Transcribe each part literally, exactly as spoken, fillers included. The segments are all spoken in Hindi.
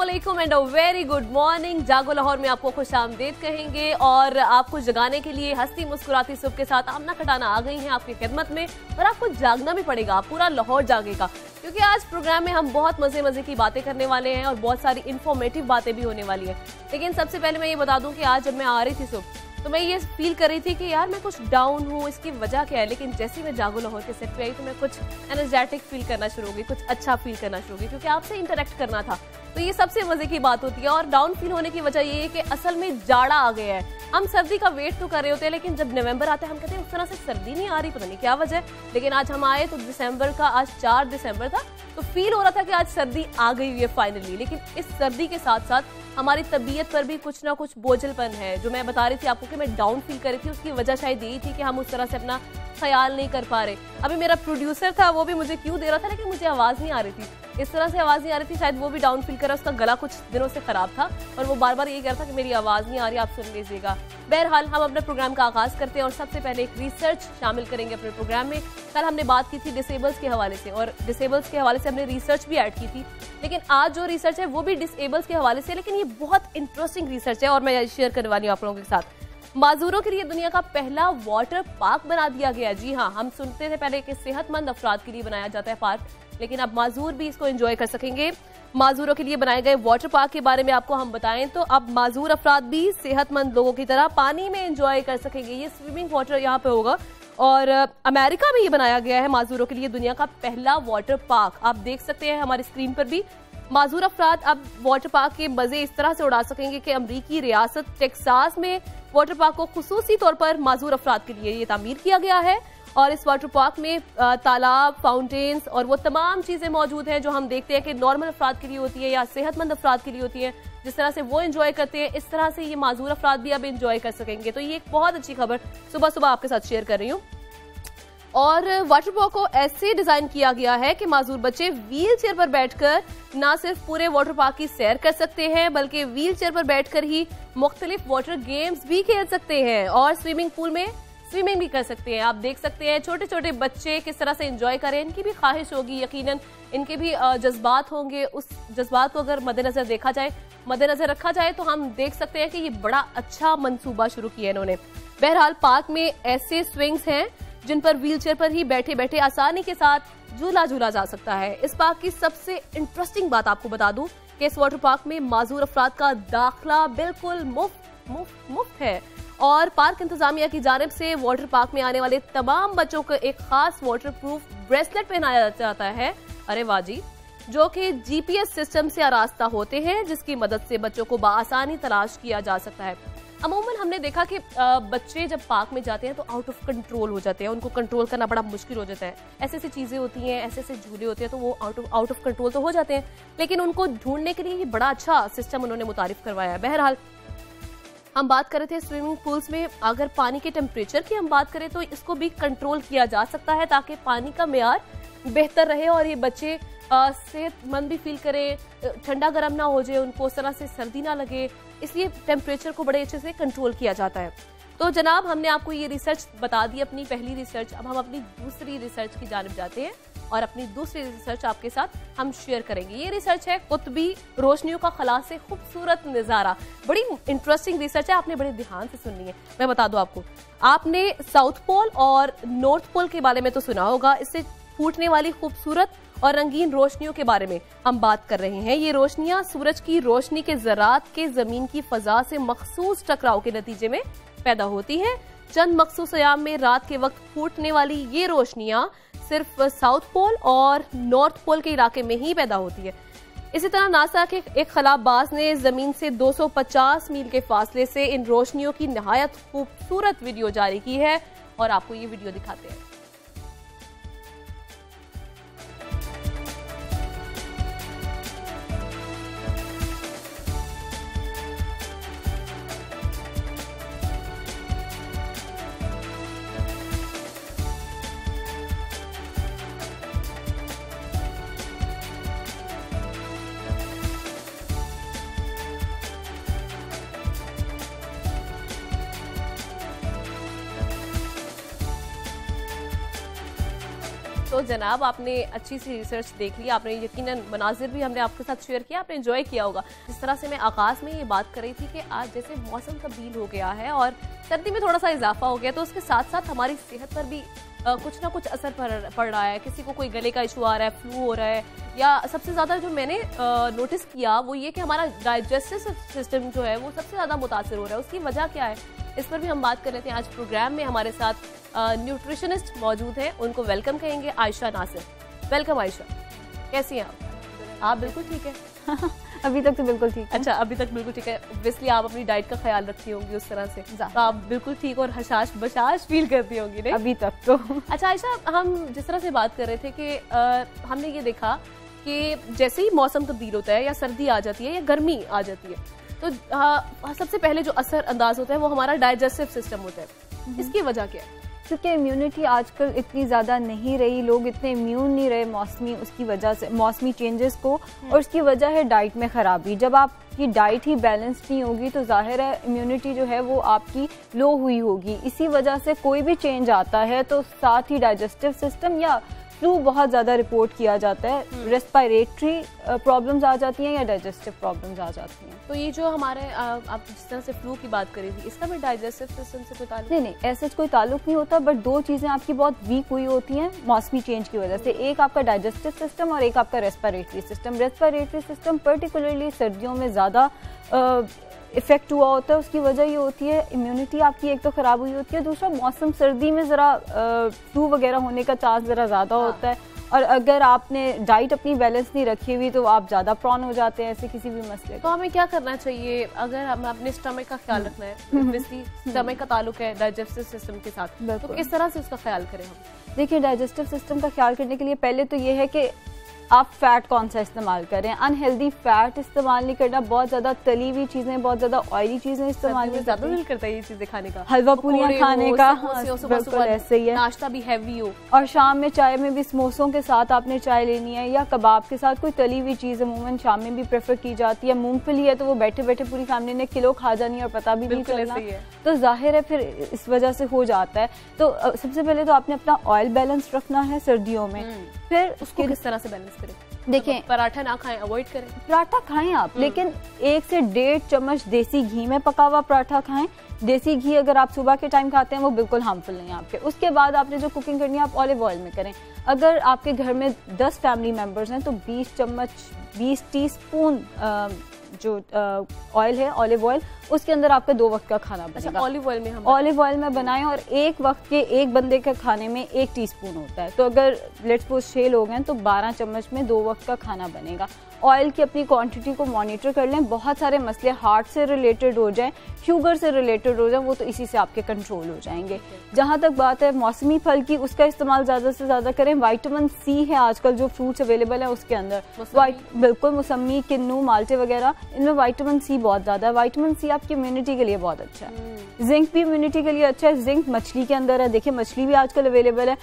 अस्सलामुअलैकुम and a very good morning. जागो लाहौर में आपको खुश आमदीद कहेंगे और आपको जगाने के लिए हंसती मुस्कुराती सुबह के साथ आमना खटाना आ गई हैं आपकी खिदमत में। और आपको जागना भी पड़ेगा, पूरा लाहौर जागेगा, क्योंकि आज प्रोग्राम में हम बहुत मज़े मज़े की बातें करने वाले हैं और बहुत सारी इन्फॉर्मेटिव बातें भी होने वाली है। लेकिन सबसे पहले मैं ये बता दूँ कि आज जब मैं आ रही थी सुबह तो मैं ये फील कर रही थी कि यार मैं कुछ डाउन हूँ, इसकी वजह क्या है। लेकिन जैसे मैं जागो लाहौर के सेट पे आई तो मैं कुछ एनर्जेटिक फील करना शुरू हो गई, कुछ अच्छा फील करना शुरू हो गई, क्योंकि आपसे इंटरेक्ट करना था। तो ये सबसे मज़े की बात होती है। और डाउन फील होने की वजह ये है कि असल में जाड़ा आ गया है। हम सर्दी का वेट तो कर रहे होते हैं, लेकिन जब नवंबर आता है हम कहते हैं उस तरह से सर्दी नहीं आ रही, पता नहीं क्या वजह है। लेकिन आज हम आए तो दिसंबर का, आज चार दिसंबर था, तो फील हो रहा था कि आज सर्दी आ गई हुई है फाइनली। लेकिन इस सर्दी के साथ साथ हमारी तबीयत पर भी कुछ ना कुछ बोझलपन है। जो मैं बता रही थी आपको कि मैं डाउन फील कर रही थी, उसकी वजह शायद यही थी कि हम उस तरह से अपना ख्याल नहीं कर पा रहे। अभी मेरा प्रोड्यूसर था, वो भी मुझे क्यों दे रहा था, लेकिन मुझे आवाज़ नहीं आ रही थी, इस तरह से आवाज़ नहीं आ रही थी। शायद वो भी डाउन फील कर रहा, उसका गला कुछ दिनों से ख़राब था और वो बार बार यही कह रहा था कि मेरी आवाज़ नहीं आ रही, आप सुन लीजिएगा। बहरहाल हम अपने प्रोग्राम का आगाज़ करते हैं और सबसे पहले एक रिसर्च शामिल करेंगे अपने प्रोग्राम में। कल हमने बात की थी डिसेबल्स के हवाले से और डिसेबल्स के हवाले से हमने रिसर्च भी ऐड की थी, लेकिन आज जो रिसर्च है वो भी डिसेबल्स के हवाले से, लेकिन ये बहुत इंटरेस्टिंग रिसर्च है और मैं शेयर करवा रही हूँ आप लोगों के साथ। माजूरों के लिए दुनिया का पहला वाटर पार्क बना दिया गया। जी हाँ, हम सुनते थे पहले कि सेहतमंद अफराद के लिए बनाया जाता है पार्क, लेकिन अब माजूर भी इसको एंजॉय कर सकेंगे। माजूरों के लिए बनाए गए वाटर पार्क के बारे में आपको हम बताएं तो अब माजूर अफराद भी सेहतमंद लोगों की तरह पानी में एंजॉय कर सकेंगे। ये स्विमिंग वाटर यहाँ पे होगा और अमेरिका में ये बनाया गया है माजूरों के लिए दुनिया का पहला वाटर पार्क। आप देख सकते हैं हमारी स्क्रीन पर भी, माजूर अफराद अब वाटर पार्क के मजे इस तरह से उड़ा सकेंगे कि अमरीकी रियासत टेक्सास में वाटर पार्क को खुसूसी तौर पर माजूर अफराद के लिए ये तामीर किया गया है। और इस वाटर पार्क में तालाब, फाउंटेन्स और वो तमाम चीज़ें मौजूद हैं जो हम देखते हैं कि नॉर्मल अफराद के लिए होती है या सेहतमंद अफराद के लिए होती है। जिस तरह से वो एंजॉय करते हैं, इस तरह से ये माजूर अफराद भी अब एंजॉय कर सकेंगे। तो ये एक बहुत अच्छी खबर सुबह सुबह आपके साथ शेयर कर रही हूँ। और वाटर पार्क को ऐसे डिजाइन किया गया है कि माजूर बच्चे व्हीलचेयर पर बैठकर ना सिर्फ पूरे वाटर पार्क की सैर कर सकते हैं, बल्कि व्हीलचेयर पर बैठकर ही मुख्तलिफ वाटर गेम्स भी खेल सकते हैं और स्विमिंग पूल में स्विमिंग भी कर सकते हैं। आप देख सकते हैं छोटे छोटे बच्चे किस तरह से एंजॉय करें, इनकी भी ख्वाहिश होगी, यकीनन इनके भी जज्बात होंगे। उस जज्बात को अगर मद्देनजर देखा जाए, मद्देनजर रखा जाए तो हम देख सकते हैं कि ये बड़ा अच्छा मंसूबा शुरू किया इन्होंने। बहरहाल पार्क में ऐसे स्विंग्स हैं जिन पर व्हीलचेयर पर ही बैठे बैठे आसानी के साथ झूला झूला जा सकता है। इस पार्क की सबसे इंटरेस्टिंग बात आपको बता दूं कि इस वाटर पार्क में माजूर अफराद का दाखिला बिल्कुल मुफ्त मुफ्त मुफ्त है। और पार्क इंतजामिया की जानिब से वाटर पार्क में आने वाले तमाम बच्चों को एक खास वाटर प्रूफ ब्रेसलेट पहनाया जाता है, अरे वाजी, जो कि जीपीएस सिस्टम से आरास्ता होते हैं, जिसकी मदद से बच्चों को बआसानी तलाश किया जा सकता है। अमूमन हमने देखा कि बच्चे जब पार्क में जाते हैं तो आउट ऑफ कंट्रोल हो जाते हैं, उनको कंट्रोल करना बड़ा मुश्किल हो जाता है। ऐसे ऐसी चीज़ें होती हैं, ऐसे ऐसे झूले होते हैं, तो वो out of out of control तो हो जाते हैं, लेकिन उनको ढूंढने के लिए ये बड़ा अच्छा सिस्टम उन्होंने मुतारिफ करवाया है। बहरहाल हम बात कर रहे थे स्विमिंग पूल्स में अगर पानी के टेम्परेचर की हम बात करें तो इसको भी कंट्रोल किया जा सकता है ताकि पानी का मेयार बेहतर रहे और ये बच्चे सेहतमंद भी फील करें, ठंडा गर्म ना हो जाए, उनको उस तरह से सर्दी ना लगे, इसलिए टेम्परेचर को बड़े अच्छे से कंट्रोल किया जाता है। तो जनाब हमने आपको ये रिसर्च बता दी, अपनी पहली रिसर्च। अब हम अपनी दूसरी रिसर्च की जानिब जाते हैं और अपनी दूसरी रिसर्च आपके साथ हम शेयर करेंगे। ये रिसर्च है कुतबी रोशनियों का खला से खूबसूरत नज़ारा। बड़ी इंटरेस्टिंग रिसर्च है, आपने बड़े ध्यान से सुननी है। मैं बता दूं आपको, आपने साउथ पोल और नॉर्थ पोल के बारे में तो सुना होगा, इससे फूटने वाली खूबसूरत और रंगीन रोशनियों के बारे में हम बात कर रहे हैं। ये रोशनियां सूरज की रोशनी के ज़रात के ज़मीन की फ़ज़ा से मखसूस टकराव के नतीजे में पैदा होती हैं। चंद मखसूस अयाम में रात के वक्त फूटने वाली ये रोशनियां सिर्फ साउथ पोल और नॉर्थ पोल के इलाके में ही पैदा होती है। इसी तरह नासा के एक खलाबाज ने ज़मीन से दो सौ पचास मील के फासले से इन रोशनियों की नहायत खूबसूरत वीडियो जारी की है और आपको ये वीडियो दिखाते हैं। तो जनाब आपने अच्छी सी रिसर्च देख ली, आपने यकीनन मनाजिर भी हमने आपके साथ शेयर किया, आपने एंजॉय किया होगा। जिस तरह से मैं आगाज़ में ये बात कर रही थी कि आज जैसे मौसम तब्दील हो गया है और सर्दी में थोड़ा सा इजाफा हो गया, तो उसके साथ साथ हमारी सेहत पर भी आ, कुछ ना कुछ असर पड़ रहा है। किसी को कोई गले का इशू आ रहा है, फ्लू हो रहा है, या सबसे ज़्यादा जो मैंने आ, नोटिस किया वो ये कि हमारा डाइजेस्टिव सिस्टम जो है वो सबसे ज़्यादा मुतासर हो रहा है। उसकी वजह क्या है, इस पर भी हम बात कर लेते हैं। आज प्रोग्राम में हमारे साथ न्यूट्रिशनिस्ट मौजूद हैं, उनको वेलकम कहेंगे, आयशा नासिर। वेलकम आयशा, कैसी हैं आप? आप बिल्कुल ठीक है? अभी तक तो बिल्कुल ठीक है। अच्छा, अभी तक बिल्कुल ठीक है। ऑब्वियसली आप अपनी डाइट का ख्याल रखती होंगी, उस तरह से तो आप बिल्कुल ठीक और हशाश बशाश फील करती होंगी नहीं? अभी तक तो। अच्छा आयशा, हम जिस तरह से बात कर रहे थे कि आ, हमने ये देखा कि जैसे ही मौसम तब्दील होता है या सर्दी आ जाती है या गर्मी आ जाती है, तो आ, सबसे पहले जो असर अंदाज होता है वो हमारा डाइजेस्टिव सिस्टम होता है। इसकी वजह क्या है? क्योंकि इम्यूनिटी आजकल इतनी ज़्यादा नहीं रही, लोग इतने इम्यून नहीं रहे मौसमी उसकी वजह से मौसमी चेंजेस को, और उसकी वजह है डाइट में ख़राबी। जब आपकी डाइट ही बैलेंस नहीं होगी तो जाहिर है इम्यूनिटी जो है वो आपकी लो हुई होगी। इसी वजह से कोई भी चेंज आता है तो साथ ही डाइजेस्टिव सिस्टम या फ्लू बहुत ज़्यादा रिपोर्ट किया जाता है, रेस्पिरेटरी प्रॉब्लम्स आ जाती हैं या डाइजेस्टिव प्रॉब्लम्स आ जाती हैं। तो ये जो हमारे आ, आप जिस तरह से फ्लू की बात करी थी, इसका भी डाइजेस्टिव सिस्टम से कोई ताल्लुक नहीं? नहीं, ऐसे कोई ताल्लुक नहीं होता, बट दो चीज़ें आपकी बहुत वीक हुई होती हैं मौसमी चेंज की वजह से, एक आपका डाइजेस्टिव सिस्टम और एक आपका respiratory system. Respiratory system particularly सर्दियों में ज़्यादा इफेक्ट हुआ होता है। उसकी वजह ये होती है इम्यूनिटी आपकी एक तो ख़राब हुई होती है, दूसरा मौसम सर्दी में ज़रा फ्लू वगैरह होने का चांस ज़रा ज़्यादा हाँ। होता है, और अगर आपने डाइट अपनी बैलेंस नहीं रखी हुई तो आप ज़्यादा प्रॉन हो जाते हैं ऐसे किसी भी मसले। तो हमें क्या करना चाहिए? अगर हम अपने स्टमक का ख्याल रखना है, स्टमक का ताल्लुक है डाइजेस्टिव सिस्टम के साथ, तो किस तरह से उसका ख्याल करें हम? देखिए, डाइजेस्टिव सिस्टम का ख्याल करने के लिए पहले तो ये है कि आप फैट कौन सा इस्तेमाल करें, अनहेल्दी फैट इस्तेमाल नहीं करना, बहुत ज़्यादा तली हुई चीज़ें, बहुत ज़्यादा ऑयली चीज़ें इस्तेमाल नहीं करना। दिल करता है ये चीज़ें खाने का, हलवा पूरियाँ खाने का, बिल्कुल ऐसे ही है। नाश्ता भी हैवी हो, और शाम में चाय में भी समोसों के साथ आपने चाय लेनी है, या कबाब के साथ कोई तली हुई चीज़ अमूमन शाम में भी प्रेफर की जाती है। मूँगफली है तो वो बैठे बैठे पूरी फैमिली ने किलो खा जानी है और पता भी नहीं चलना, तो जाहिर है फिर इस वजह से हो जाता है। तो सबसे पहले तो आपने अपना ऑयल बैलेंस रखना है सर्दियों में। फिर उसको किस तरह से बैलेंस करें? देखें, पराठा ना खाएं, अवॉइड करें। पराठा खाएं आप, लेकिन एक से डेढ़ चम्मच देसी घी में पका हुआ पराठा खाएं। देसी घी अगर आप सुबह के टाइम खाते हैं वो बिल्कुल हार्मफुल नहीं है आपके। उसके बाद आपने जो कुकिंग करनी है आप ऑलिव ऑयल में करें। अगर आपके घर में दस फैमिली मेम्बर्स हैं तो बीस चम्मच बीस टी स्पून जो ऑयल है ऑलिव ऑयल, उसके अंदर आपका दो वक्त का खाना बनेगा। ऑलिव ऑयल में हम ऑलिव ऑयल में बनाएं, और एक वक्त के एक बंदे के खाने में एक टीस्पून होता है, तो अगर लेट्स सपोज छः लोग हैं तो बारह चम्मच में दो वक्त का खाना बनेगा। ऑयल की अपनी क्वांटिटी को मॉनिटर कर लें। बहुत सारे मसले हार्ट से रिलेटेड हो जाएं, शुगर से रिलेटेड हो जाएं, वो तो इसी से आपके कंट्रोल हो जाएंगे। जहाँ तक बात है मौसमी फल की, उसका इस्तेमाल ज़्यादा से ज़्यादा करें। विटामिन सी है आजकल जो फ्रूट्स अवेलेबल है उसके अंदर, बिल्कुल मौसमी, किन्नू, माल्टे वगैरह, इनमें विटामिन सी बहुत ज़्यादा है। विटामिन सी आपकी इम्यूनिटी के लिए बहुत अच्छा है। जिंक भी इम्यूनिटी के लिए अच्छा है, जिंक मछली के अंदर है। देखिए, मछली भी आजकल अवेलेबल है।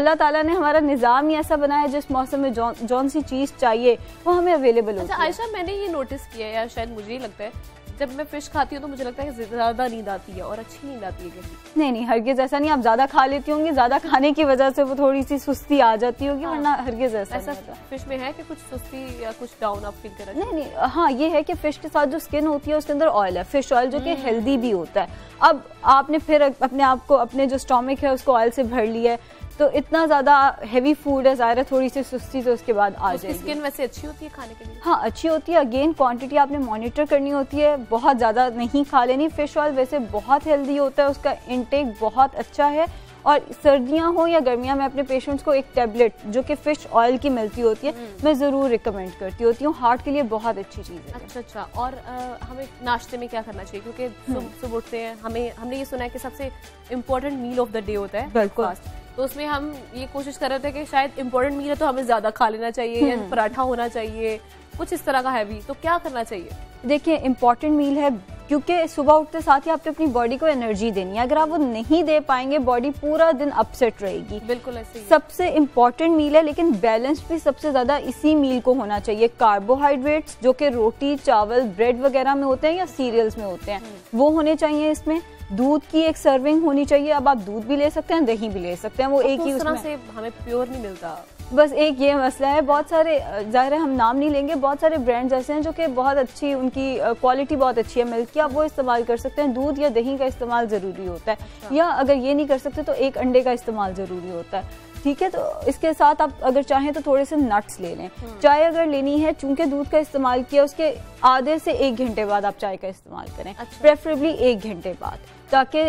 अल्लाह ताला ने हमारा निज़ाम ही ऐसा बनाया है जिस मौसम में जौन जौन सी चीज़ चाहिए वो हमें अवेलेबल होती है। अच्छा आयशा, मैंने ये नोटिस किया है, या शायद मुझे ही लगता है, जब मैं फिश खाती हूँ तो मुझे लगता है कि ज़्यादा नींद आती है और अच्छी नींद आती है। नहीं नहीं, हरगिज़ ऐसा नहीं। आप ज़्यादा खा लेती होंगी, ज़्यादा खाने की वजह से वो थोड़ी सी सुस्ती आ जाती होगी, वरना हरगिज़ ऐसा ऐसा फिश में है कि कुछ सुस्ती या कुछ डाउन आप फील करें? नहीं नहीं, हाँ ये है कि फिश के साथ जो स्किन होती है उसके अंदर ऑयल है, फिश ऑयल, जो कि हेल्दी भी होता है। अब आपने फिर अपने आप को, अपने जो स्टोमक है उसको ऑयल से भर लिया है, तो इतना ज़्यादा हैवी फूड है, ज़ाहिर है थोड़ी सी सुस्ती तो उसके बाद आ जाएगी। स्किन वैसे अच्छी होती है खाने के लिए? हाँ अच्छी होती है। अगेन, क्वांटिटी आपने मॉनिटर करनी होती है, बहुत ज़्यादा नहीं खा लेनी। फिश ऑयल वैसे बहुत हेल्दी होता है, उसका इंटेक बहुत अच्छा है। और सर्दियां हो या गर्मियां, मैं अपने पेशेंट्स को एक टैबलेट जो कि फिश ऑयल की मिलती होती है मैं ज़रूर रिकमेंड करती होती हूँ, हार्ट के लिए बहुत अच्छी चीज़ है। अच्छा अच्छा, और आ, हमें नाश्ते में क्या करना चाहिए? क्योंकि सुबह उठते हैं, हमें हमने ये सुना है कि सबसे important meal of the day होता है ब्रेकफास्ट, तो उसमें हम ये कोशिश कर रहे थे कि शायद इम्पोर्टेंट मील है तो हमें ज़्यादा खा लेना चाहिए, या पराठा होना चाहिए, कुछ इस तरह का हैवी, तो क्या करना चाहिए? देखिए, इम्पोर्टेंट मील है क्योंकि सुबह उठते साथ ही आपने अपनी बॉडी को एनर्जी देनी है। अगर आप वो नहीं दे पाएंगे बॉडी पूरा दिन अपसेट रहेगी। बिल्कुल ऐसे ही सबसे इम्पोर्टेंट मील है, लेकिन बैलेंस भी सबसे ज्यादा इसी मील को होना चाहिए। कार्बोहाइड्रेट्स जो कि रोटी चावल ब्रेड वगैरह में होते हैं या सीरियल्स में होते हैं वो होने चाहिए। इसमें दूध की एक सर्विंग होनी चाहिए। अब आप दूध भी ले सकते हैं, दही भी ले सकते हैं, वो एक ही उसमें से हमें प्योर नहीं मिलता। बस एक ये मसला है। बहुत सारे, ज़ाहिर है हम नाम नहीं लेंगे, बहुत सारे ब्रांड्स ऐसे हैं जो कि बहुत अच्छी, उनकी क्वालिटी बहुत अच्छी है मिल्क की, आप वो इस्तेमाल कर सकते हैं। दूध या दही का इस्तेमाल ज़रूरी होता है, अच्छा। या अगर ये नहीं कर सकते तो एक अंडे का इस्तेमाल ज़रूरी होता है, ठीक है। तो इसके साथ आप अगर चाहें तो थोड़े से नट्स ले लें। चाय अगर लेनी है, चूंकि दूध का इस्तेमाल किया उसके आधे से एक घंटे बाद आप चाय का इस्तेमाल करें, प्रेफरेबली एक घंटे बाद, ताकि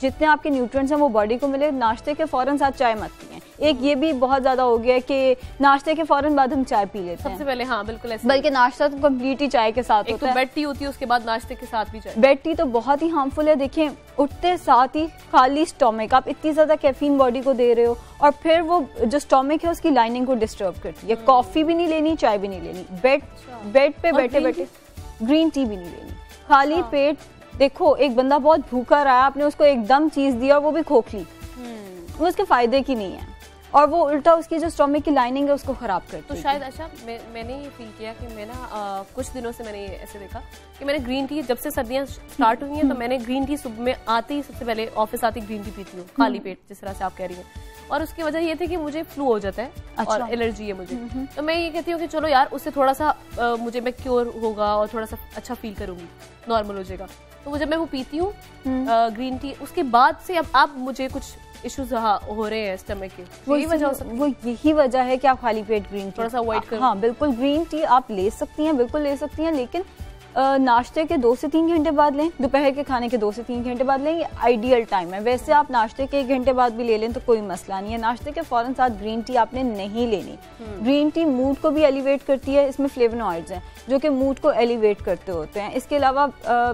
जितने आपके न्यूट्रिएंट्स हैं वो बॉडी को मिले। नाश्ते के फौरन साथ चाय मत पिएं। एक ये भी बहुत ज्यादा हो गया है कि नाश्ते के फौरन बाद हम चाय पी लेते हैं सबसे पहले। हाँ बिल्कुल, बल्कि नाश्ता तो कंप्लीट ही चाय के साथ होता है। बेड टी होती है, उसके बाद नाश्ते के साथ भी चाय। बेड टी तो बहुत ही हार्मफुल है। देखें, उठते साथ ही खाली स्टोमक आप इतनी ज्यादा कैफीन बॉडी को दे रहे हो और फिर वो जो स्टोमक है उसकी लाइनिंग को डिस्टर्ब करती है। कॉफी भी नहीं लेनी, चाय भी नहीं लेनी, बेड बेड पे बैठे बैठे ग्रीन टी भी नहीं लेनी। खाली पेट, देखो एक बंदा बहुत भूखा रहा, आपने उसको एकदम चीज दी और वो भी खोखली, वो उसके फायदे की नहीं है और वो उल्टा उसकी जो स्टोमक की लाइनिंग है उसको खराब करती है। तो शायद अच्छा मैं, मैंने ये फील किया कि मैं ना कुछ दिनों से मैंने ऐसे देखा कि मैंने ग्रीन टी, जब से सर्दियां स्टार्ट हुई हैं तो मैंने ग्रीन टी सुबह में आते ही, सबसे पहले ऑफिस आते ही ग्रीन टी पीती हूँ खाली पेट, जिस तरह से आप कह रही हैं। और उसकी वजह ये थी कि मुझे फ्लू हो जाता है, अच्छा। और एलर्जी है मुझे, तो मैं ये कहती हूँ कि चलो यार उससे थोड़ा सा आ, मुझे मैं क्योर होगा और थोड़ा सा अच्छा फील करूंगी, नॉर्मल हो जाएगा। तो मुझे मैं वो पीती हूँ ग्रीन टी, उसके बाद से अब आप मुझे कुछ इश्यूज हो रहे हैं स्टमक के, वो यही वजह हो सकती है। वो यही वजह है कि आप खाली पेट ग्रीन टी थोड़ा सा अवॉइड करें। हाँ बिल्कुल, ग्रीन टी आप ले सकती हैं, बिल्कुल ले सकती हैं, लेकिन नाश्ते के दो से तीन घंटे बाद लें, दोपहर के खाने के दो से तीन घंटे बाद लें, ये आइडियल टाइम है। वैसे आप नाश्ते के एक घंटे बाद भी ले लें तो कोई मसला नहीं है। नाश्ते के फौरन साथ ग्रीन टी आपने नहीं लेनी। ग्रीन टी मूड को भी एलिवेट करती है, इसमें फ्लेवोनॉइड्स हैं जो कि मूड को एलिवेट करते होते हैं। इसके अलावा आ,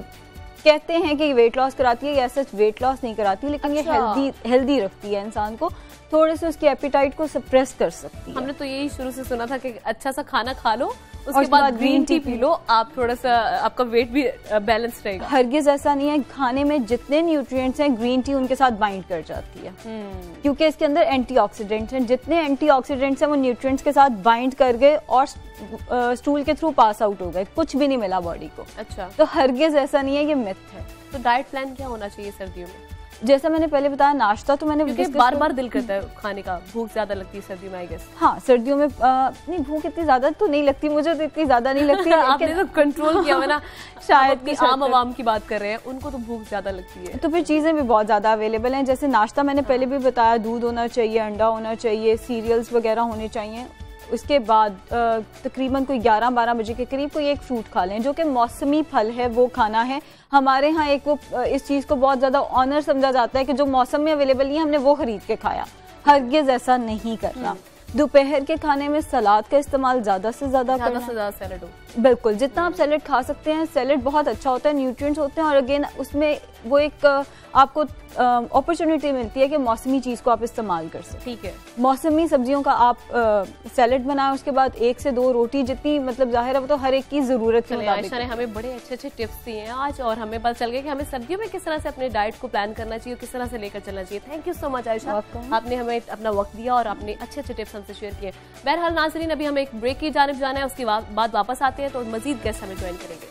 कहते हैं कि वेट लॉस कराती है, या सच वेट लॉस नहीं कराती, लेकिन अच्छा। ये हेल्दी हेल्दी रखती है इंसान को, थोड़े से उसकी एपिटाइट को सप्रेस कर सकती है। हमने तो यही शुरू से सुना था कि अच्छा सा खाना खा लो, उसके बाद ग्रीन टी पी लो, आप थोड़ा सा आपका वेट भी बैलेंस रहेगा। हरगिज ऐसा नहीं है। खाने में जितने न्यूट्रिएंट्स हैं ग्रीन टी उनके साथ बाइंड कर जाती है, क्योंकि इसके अंदर एंटीऑक्सीडेंट्स हैं। जितने एंटीऑक्सीडेंट्स हैं वो न्यूट्रिएंट्स के साथ बाइंड कर गए और स्टूल के थ्रू पास आउट हो गए, कुछ भी नहीं मिला बॉडी को, अच्छा। तो हरगिज ऐसा नहीं है, ये मिथ है। तो डाइट प्लान क्या होना चाहिए सर्दियों में? जैसा मैंने पहले बताया, नाश्ता तो मैंने क्योंकि बार बार दिल करता है खाने का, भूख ज्यादा लगती है सर्दियों में आई गेस। हाँ सर्दियों में आ, नहीं, भूख इतनी ज्यादा तो नहीं लगती, मुझे तो इतनी ज्यादा नहीं लगती है। आपने तो कंट्रोल किया ना, शायद कि आम आवाम की बात कर रहे हैं, उनको तो भूख ज्यादा लगती है। तो फिर चीजें भी बहुत ज्यादा अवेलेबल हैं। जैसे नाश्ता मैंने पहले भी बताया, दूध होना चाहिए, अंडा होना चाहिए, सीरियल्स वगैरह होने चाहिए। उसके बाद तकरीबन कोई ग्यारह बारह बजे के करीब कोई एक फ्रूट खा लें जो कि मौसमी फल है, वो खाना है। हमारे यहाँ एक वो इस चीज़ को बहुत ज़्यादा ऑनर समझा जाता है कि जो मौसम में अवेलेबल नहीं है हमने वो खरीद के खाया। हरगिज़ ऐसा नहीं करना। दोपहर के खाने में सलाद का इस्तेमाल ज़्यादा से ज़्यादा करना, ज़्यादा से ज़्यादा सैलेड हो, बिल्कुल जितना आप सैलेड खा सकते हैं। सैलेड बहुत अच्छा होता है, न्यूट्रिएंट्स होते हैं और अगेन उसमें वो एक आपको अपॉर्चुनिटी मिलती है कि मौसमी चीज़ को आप इस्तेमाल कर सकते, ठीक है। मौसमी सब्जियों का आप सैलेड बनाएं, उसके बाद एक से दो रोटी, जितनी मतलब जाहिर है वो तो हर एक की ज़रूरत है। आयशा ने हमें बड़े अच्छे अच्छे टिप्स दिए हैं आज और हमें पता चल गया कि हमें सर्दियों में किस तरह से अपने डाइट को प्लान करना चाहिए, किस तरह से लेकर चलना चाहिए। Thank you so much Ayesha, आपने हमें अपना वक्त दिया और आपने अच्छे अच्छे टिप्स हमसे शेयर किए। बहरहाल नाज़रीन, अभी हमें एक ब्रेक की जानिब जाना है, उसके बाद वापस आते हैं तो मज़ीद गेस्ट हमें ज्वाइन करेंगे।